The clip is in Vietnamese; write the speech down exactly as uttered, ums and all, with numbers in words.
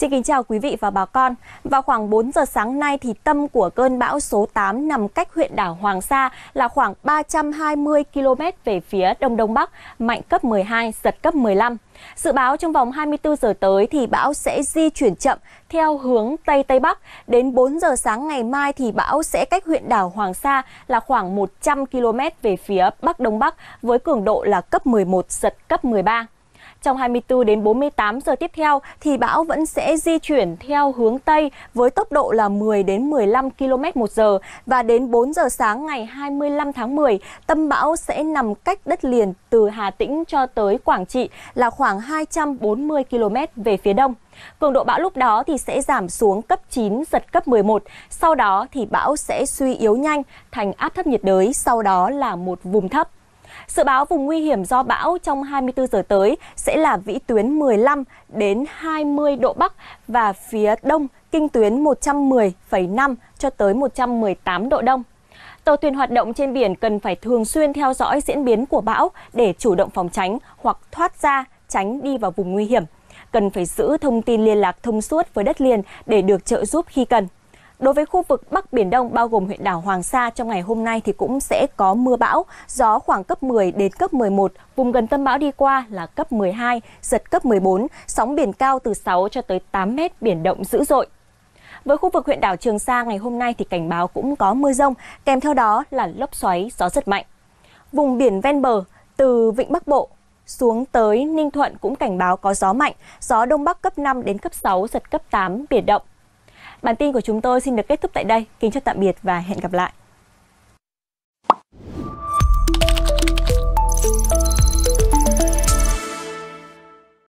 Xin kính chào quý vị và bà con. Vào khoảng bốn giờ sáng nay thì tâm của cơn bão số tám nằm cách huyện đảo Hoàng Sa là khoảng ba trăm hai mươi ki lô mét về phía đông đông bắc, mạnh cấp mười hai, giật cấp mười lăm. Dự báo trong vòng hai mươi tư giờ tới thì bão sẽ di chuyển chậm theo hướng Tây Tây Bắc. Đến bốn giờ sáng ngày mai thì bão sẽ cách huyện đảo Hoàng Sa là khoảng một trăm ki lô mét về phía Bắc Đông Bắc với cường độ là cấp mười một, giật cấp mười ba. Trong hai mươi tư đến bốn mươi tám giờ tiếp theo thì bão vẫn sẽ di chuyển theo hướng Tây với tốc độ là mười đến mười lăm ki lô mét một giờ và đến bốn giờ sáng ngày hai mươi lăm tháng mười, tâm bão sẽ nằm cách đất liền từ Hà Tĩnh cho tới Quảng Trị là khoảng hai trăm bốn mươi ki lô mét về phía đông. Cường độ bão lúc đó thì sẽ giảm xuống cấp chín, giật cấp mười một, sau đó thì bão sẽ suy yếu nhanh thành áp thấp nhiệt đới, sau đó là một vùng thấp. Dự báo vùng nguy hiểm do bão trong hai mươi tư giờ tới sẽ là vĩ tuyến mười lăm đến hai mươi độ Bắc và phía Đông, kinh tuyến một trăm mười phẩy năm cho tới một trăm mười tám độ Đông. Tàu thuyền hoạt động trên biển cần phải thường xuyên theo dõi diễn biến của bão để chủ động phòng tránh hoặc thoát ra, tránh đi vào vùng nguy hiểm. Cần phải giữ thông tin liên lạc thông suốt với đất liền để được trợ giúp khi cần. Đối với khu vực Bắc Biển Đông bao gồm huyện đảo Hoàng Sa, trong ngày hôm nay thì cũng sẽ có mưa bão, gió khoảng cấp mười đến cấp mười một, vùng gần tâm bão đi qua là cấp mười hai, giật cấp mười bốn, sóng biển cao từ sáu cho tới tám mét, biển động dữ dội. Với khu vực huyện đảo Trường Sa ngày hôm nay thì cảnh báo cũng có mưa rông, kèm theo đó là lốc xoáy, gió rất mạnh. Vùng biển ven bờ từ Vịnh Bắc Bộ xuống tới Ninh Thuận cũng cảnh báo có gió mạnh, gió Đông Bắc cấp năm đến cấp sáu, giật cấp tám, biển động. Bản tin của chúng tôi xin được kết thúc tại đây. Kính chào tạm biệt và hẹn gặp lại.